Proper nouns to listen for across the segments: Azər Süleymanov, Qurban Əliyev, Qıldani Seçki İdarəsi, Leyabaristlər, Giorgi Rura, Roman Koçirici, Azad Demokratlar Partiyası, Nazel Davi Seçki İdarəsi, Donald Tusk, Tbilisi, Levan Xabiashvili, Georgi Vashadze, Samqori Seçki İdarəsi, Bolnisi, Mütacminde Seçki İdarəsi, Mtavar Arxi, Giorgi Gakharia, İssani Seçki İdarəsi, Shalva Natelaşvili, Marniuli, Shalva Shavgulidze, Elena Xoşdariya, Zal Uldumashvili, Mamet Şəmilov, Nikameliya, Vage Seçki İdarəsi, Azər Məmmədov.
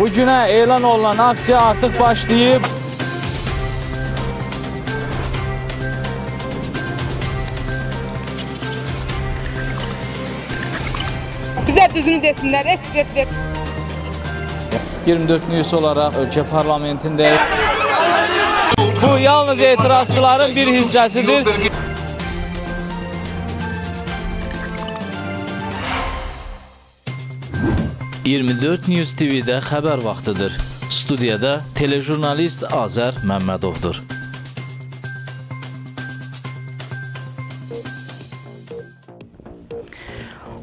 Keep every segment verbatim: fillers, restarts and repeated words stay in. Bugüne elan olan aksiya artık başlayıp bize düzünü desinler, ekspert ver. yirmi dört News olarak ülke parlamentinde bu yalnız etirazçıların bir hissesidir. yirmi dört News T V'de haber vaktidir. Studiyada telejurnalist Azər Məmmədovdur.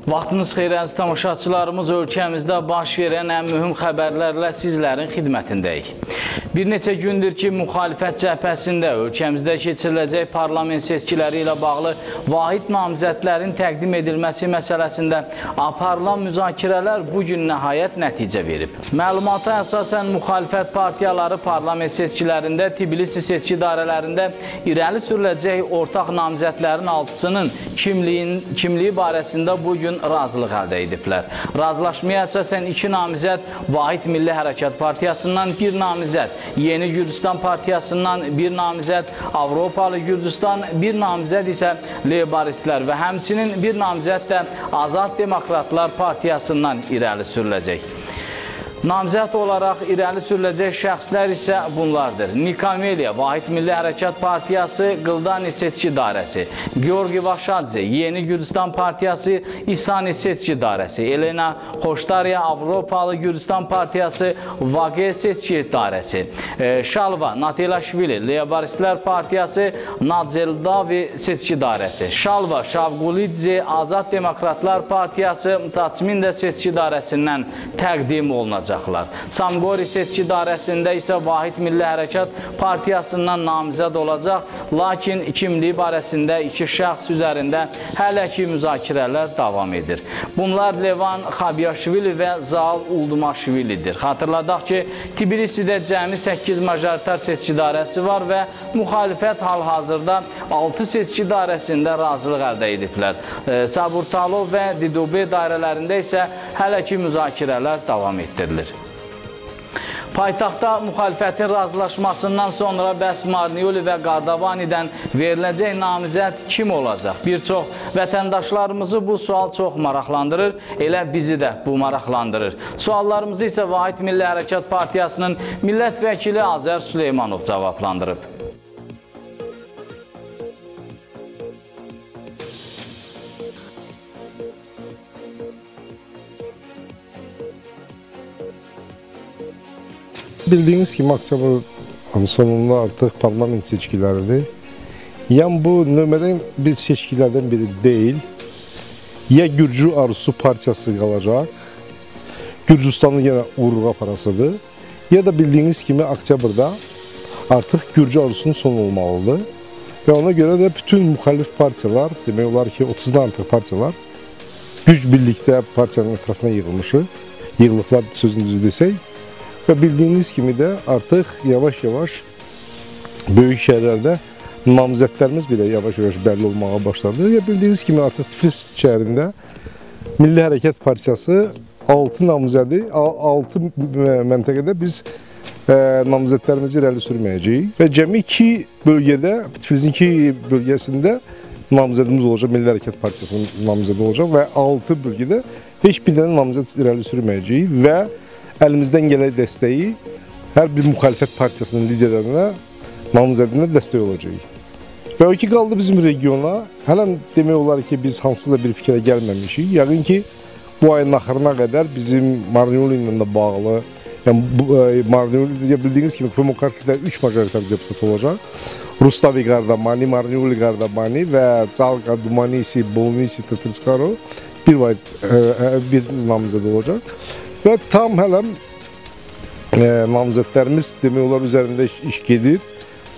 Vaxtınız xeyir əziz tamaşaçılarımız, ölkəmizdə baş verən ən mühüm xəbərlərlə sizlərin xidmətindəyik. Bir neçə gündür ki, müxalifət cəbhəsində ölkəmizdə keçiriləcək parlament seçkiləri ilə bağlı vahid namizədlərin təqdim edilməsi məsələsində aparılan müzakirələr bugün nəhayət nəticə verib. Məlumata əsasən müxalifət partiyaları parlament seçkilərində, Tbilisi seçki idarələrində irəli sürüləcək ortaq namizədlərin altısının kimliyi barəsində bugün razılıq əldə ediblər. Razılaşmaya əsasən iki namizəd Vahid Milli Hərəkat Partiyasından, bir namizəd Yeni Gürcüstan Partiyasından, bir namizəd Avropalı Gürcüstan, bir namizəd isə Leyabaristlər və həmçinin bir namizəd də Azad Demokratlar Partiyasından irəli sürüləcək. Namizəd olaraq irəli sürüləcək şəxslər isə bunlardır. Nikameliya, Vahid Milli Hərəkat Partiyası, Qıldani Seçki İdarəsi, Georgi Vashadze, Yeni Gürcüstan Partiyası, İssani Seçki İdarəsi, Elena Xoşdariya, Avropalı Gürcüstan Partiyası, Vage Seçki İdarəsi, Shalva Natelaşvili, Leyabaristlər Partiyası, Nazel Davi Seçki İdarəsi, Shalva Shavgulidze, Azad Demokratlar Partiyası, Mütacminde Seçki İdarəsindən təqdim olunacaq. Samqori Seçki İdarəsində isə Vahid Milli Hərəkat Partiyasından namizəd olacaq, lakin kimliyi barəsində iki şəxs üzərində hələ ki müzakirələr davam edir. Bunlar Levan Xabiashvili və Zal Uldumashvilidir. Xatırladaq ki, Tbilisidə cəmi səkkiz majoritar seçki idarəsi var və müxalifət hal-hazırda altı seçki idarəsində razılıq əldə ediblər. Saburtalov və Didube dairələrində isə hələ ki müzakirələr davam etdirilir. Paytaxtda müxalifətin razılaşmasından sonra bəs Marniuli və Qardavanidən veriləcək namizəd kim olacaq? Bir çox vətəndaşlarımızı bu sual çox maraqlandırır, elə bizi də bu maraqlandırır. Suallarımızı isə Vahid Milli Hərəkat Partiyasının millət vəkili Azər Süleymanov cavablandırıb. Bildiğiniz kimi Oktyabrın sonunda artık parlament seçkilerdi. Yani bu növbədən bir seçkilerden biri değil. Ya Gürcü Arzusu Partiyası kalacak, Gürcistan'ın yine uğurluğa parasıdır. Ya da bildiğiniz kimi Oktyabrda artık Gürcü Arzusunun sonu olmalıdır. Ve ona göre de bütün müxalif partiyalar, demek olar ki otuzdan artıq partiyalar, güc birlikte partiyanın etrafına yığılmışıq. Yığılıqlar sözünü düzü desək. Ve bildiğiniz gibi de artık yavaş yavaş büyük şehirlerde namizətlərimiz bile yavaş yavaş belli olmağa başladı. Ve bildiğiniz gibi artık Tiflis şehrinde Milli Hərəkat Partiyası altı namizədi, altı məntəqədə biz e, namizətlərimizi irəli sürməyəcəyik. Ve cəmi iki bölgede, Tiflis'in iki bölgesinde namizədimiz olacak, Milli Hərəkat Partiyasının namizədi olacak. Ve altı bölgede hiçbir tane namizət irəli sürməyəcəyik. Ve əlimizdən gələn dəstəyi hər bir müxalifət partiyasının liderlərinə, namizədinə dəstək olacağıq. Və o ki, qaldı bizim regiona, hələn demək olar ki, biz hansısa bir fikrə gəlməmişik. Yəqin ki, bu ayın axırına qədər bizim Marniuli ilə də bağlı, yəni Marniuli, bildiyiniz kimi, Demokratiklər üç majoritar deputat olacaq. Rustavi Qardamani, Marniuli Qardamani və Calqa Dumanisi, Bolnisi, Tırtırskaro bir, bir namizəd olacaq. Və tam hələm e, namizətlərimiz demək olar üzərində iş gedir.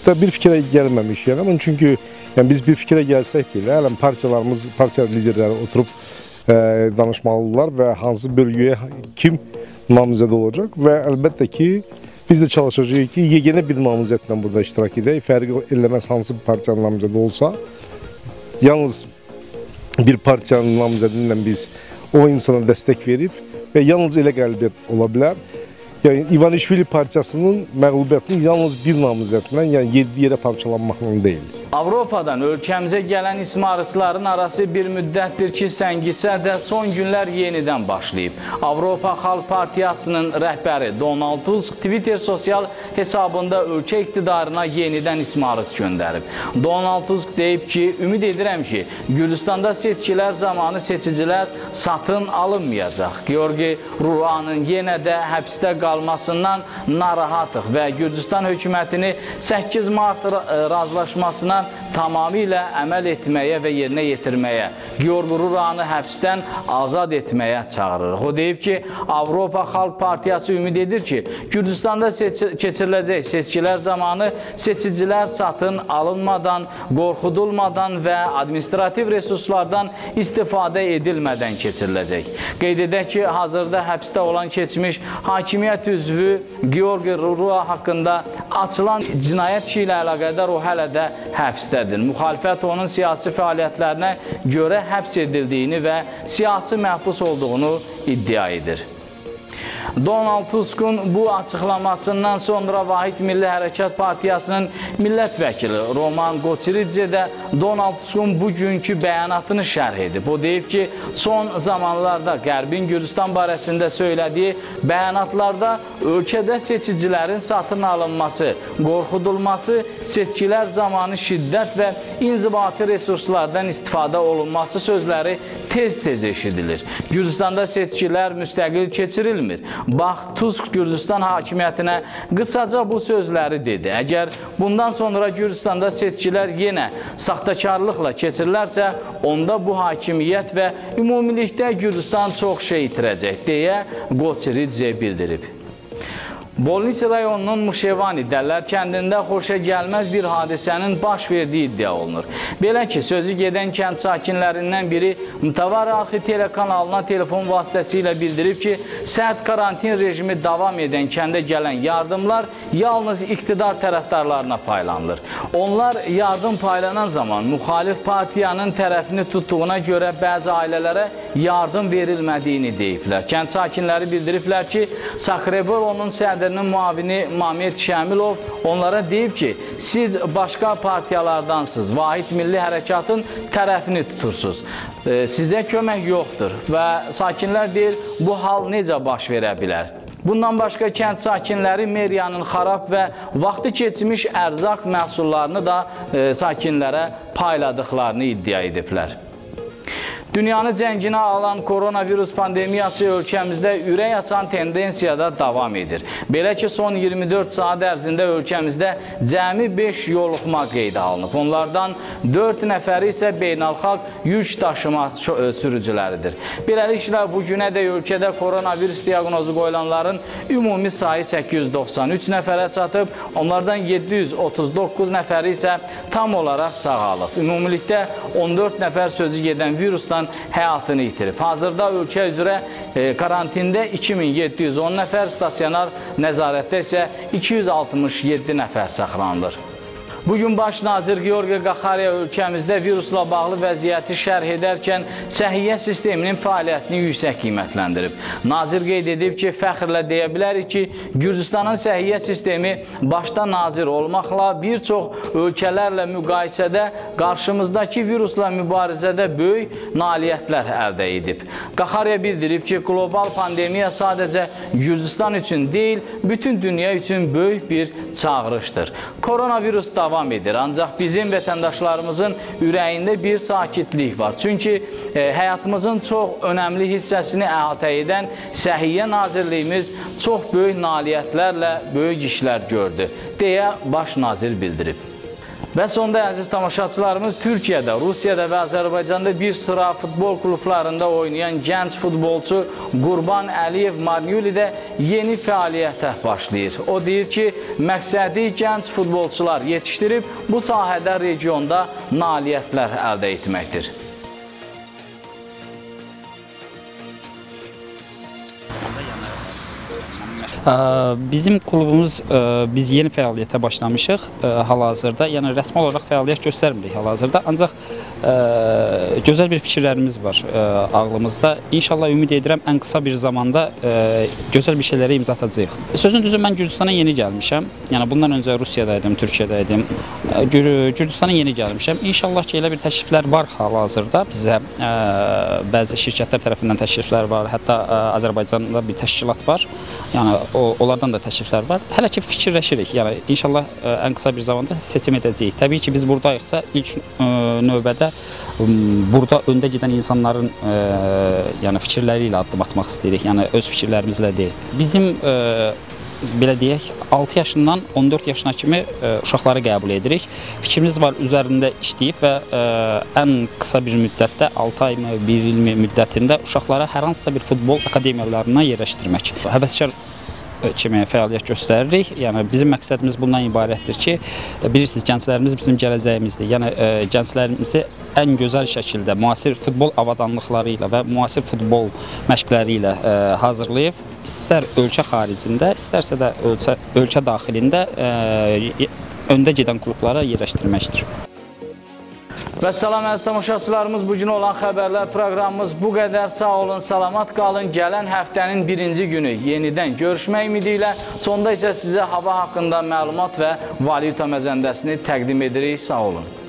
Da bir fikrə gəlməmişik. Yəni, çünki yəni, biz bir fikrə gəlsək belə, hələm partiyalarımız, partiya liderləri oturub e, danışmalıdırlar və hansı bölgəyə kim namizəd olacaq. Və əlbəttə ki, biz də çalışacağıq ki, yeganə bir namizədlə burada iştirak edək. Fərqi eləməz hansı bir partiyanın namizədi olsa, yalnız bir partiyanın namizədindən biz o insana dəstək verib, və yalnız elə qələbiyyət ola bilər. Yəni İvanishvili partiyasının məğlubiyyətini yalnız bir namizəddən, yəni yeddi yerə parçalanmaqla deyil. Avropadan ölkəmizə gələn ismarçıların arası bir müddətdir ki, səngisə də son günlər yenidən başlayıb. Avropa Xalq Partiyasının rəhbəri Donald Tusk Twitter sosial hesabında ölkə iqtidarına yenidən ismarçı göndərib. Donald Tusk deyib ki, ümid edirəm ki, Gürcüstanda seçkilər zamanı seçicilər satın alınmayacaq. Giorgi Rura'nın yenə də həbsdə qalıb almasından narahatıq və Gürcüstan hökumətini səkkiz mart razılaşmasına tamamilə əməl etməyə və yerinə yetirməyə, Giorgi Rura'nı həbsdən azad etməyə çağırırıq. O deyib ki, Avropa Xalq Partiyası ümid edir ki, Gürcüstanda keçiriləcək seçkilər zamanı seçicilər satın alınmadan, qorxudulmadan və administrativ resurslardan istifadə edilmədən keçiriləcək. Qeyd edək ki, hazırda həbsdə olan keçmiş hakimiyyət üzvü Giorgi Rura haqqında açılan cinayət işi ilə əlaqədar o hələ də həbsdədir. Müxalifət onun siyasi fəaliyyətlərinə görə həbs edildiyini və siyasi məhbus olduğunu iddia edir. Donald Tusk'un bu açıqlamasından sonra Vahid Milli Hərəkat Partiyasının millət vəkili Roman Koçirici də Donald Tusk'un bugünkü bəyanatını şərh edib. O deyib ki, son zamanlarda Qərbin Gürcüstan barəsində söylədiyi bəyanatlarda ölkədə seçicilərin satın alınması, qorxudulması, seçkilər zamanı şiddət və inzibati resurslardan istifadə olunması sözləri tez-tez eşidilir. Gürcüstanda seçkilər müstəqil keçirilmir. Bax, Tusk Gürcüstan hakimiyyətinə qısaca bu sözləri dedi. Əgər bundan sonra Gürcüstanda seçkilər yenə saxtakarlıqla keçirilərsə, onda bu hakimiyyət və ümumilikdə Gürcüstan çox şey itirəcək, deyə Koçirici bildirib. Bolnisi rayonunun Muşevani Dəllər kəndində xoşa gəlməz bir hadisənin baş verdiyi iddia olunur. Belə ki, sözü gedən kənd sakinlərindən biri Mtavar Arxi telekanalına telefon vasitəsilə bildirib ki, sərt karantin rejimi davam edən kəndə gələn yardımlar yalnız iqtidar tərəfdarlarına paylanılır. Onlar yardım paylanan zaman müxalif partiyanın tərəfini tutduğuna görə bəzi ailələrə yardım verilmədiyini deyiblər. Kənd sakinləri bildiriblər ki, Sakreborunun sədrinin müavini Mamet Şəmilov onlara deyib ki, siz başqa partiyalardansınız, Vahid Milli Hərəkatın tərəfini tutursunuz, sizə kömək yoxdur və sakinlər deyir, bu hal necə baş verə bilər? Bundan başqa kənd sakinləri meriyanın xarab və vaxtı keçmiş ərzaq məhsullarını da sakinlərə payladıqlarını iddia ediblər. Dünyanı cənginə alan koronavirus pandemiyası ölkəmizdə ürək açan tendensiyada davam edir. Belə ki, son iyirmi dörd saat ərzində ölkəmizdə cəmi beş yoluxma qeydə alınıb. Onlardan dörd nəfəri isə beynəlxalq yük daşıma sürücüləridir. Beləliklə, bugünə də ölkədə koronavirus diaqnozu qoyulanların ümumi sayı səkkiz yüz doxsan üç nəfərə çatıb, onlardan yeddi yüz otuz doqquz nəfəri isə tam olaraq sağalıb. Ümumilikdə on dörd nəfər sözü gedən virusdan həyatını itirib. Hazırda ölkə üzrə karantində iki min yeddi yüz on nəfər, stasionar nəzarətdə isə iki yüz altmış yeddi nəfər saxlanılır. Bugün baş nazir Giorgi Gakharia ölkəmizdə virusla bağlı vəziyyəti şərh edərkən səhiyyə sisteminin fəaliyyətini yüksək qiymətləndirib. Nazir qeyd edib ki, fəxrlə deyə bilərik ki, Gürcüstanın səhiyyə sistemi başda nazir olmaqla bir çox ölkələrlə müqayisədə qarşımızdakı virusla mübarizədə böyük nailiyyətlər əldə edib. Gakharia bildirib ki, qlobal pandemiya sadəcə Gürcüstan üçün deyil, bütün dünya üçün böyük bir çağırışdır. Koronavirus davam edir. Ancaq bizim vətəndaşlarımızın ürəyində bir sakitlik var. Çünki həyatımızın çox önəmli hissəsini əhatə edən Səhiyyə Nazirliyimiz çox böyük nailiyyətlərlə böyük işlər gördü, deyə baş nazir bildirib. Və sonda, əziz tamaşaçılarımız, Türkiyədə, Rusiyada və Azərbaycanda bir sıra futbol klublarında oynayan gənc futbolçu Qurban Əliyev Marniyulidə yeni fəaliyyətə başlayır. O deyir ki, məqsədi gənc futbolçular yetişdirib bu sahədə regionda nailiyyətlər əldə etməkdir. Bizim klubumuz, biz yeni fəaliyyətə başlamışıq hal-hazırda, yəni rəsmi olaraq fəaliyyət göstərmirik hal-hazırda, ancaq gözəl bir fikirlərimiz var ağlımızda. İnşallah ümid edirəm ən qısa bir zamanda gözəl bir şeylərə imza atacağıq. Sözün düzü, mən Gürcüstana yeni gəlmişəm. Yəni bundan öncə Rusiyada idim, Türkiyədə idim. Gürcüstana yeni gəlmişəm. İnşallah ki, elə bir təkliflər var hal-hazırda. Bizə bəzi şirkətlər tərəfindən təkliflər var. Hətta Azərbaycanda bir təşkilat var. Yəni onlardan da təkliflər var. Hələ ki fikirləşirik. Yəni inşallah ən qısa bir zamanda seçim edəcəyik. Təbii ki, biz buradayıqsa ilk növbədə burada öndə gedən insanların e, yəni fikirləri ilə addım atmaq istəyirik, yəni öz fikirlərimizlə deyil. Bizim e, belə deyək, altı yaşından on dörd yaşına kimi e, uşaqları qəbul edirik. Fikrimiz var, üzərində işləyib və e, ən qısa bir müddətdə, altı ay mı, bir il mi müddətində uşaqlara hər hansısa bir futbol akademiyalarına yerləşdirmək. Həvəskar kimi fəaliyyət göstəririk. Yəni bizim məqsədimiz bundan ibarətdir ki, bilirsiniz, gənclərimiz bizim gələcəyimizdir. Yəni gənclərimizi ən gözəl şəkildə müasir futbol avadanlıqları ilə və müasir futbol məşqləri ilə hazırlayıb, istər ölkə xaricində, istərsə də ölkə, ölkə daxilində öndə gedən klublara yerləşdirməkdir. Və salam əziz tamaşaçılarımız, bugün olan xəbərlər proqramımız bu qədər. Sağ olun, salamat qalın. Gələn həftənin birinci günü yenidən görüşmək ümidi ilə, sonda isə sizə hava haqqında məlumat və valyuta məzəndəsini təqdim edirik. Sağ olun.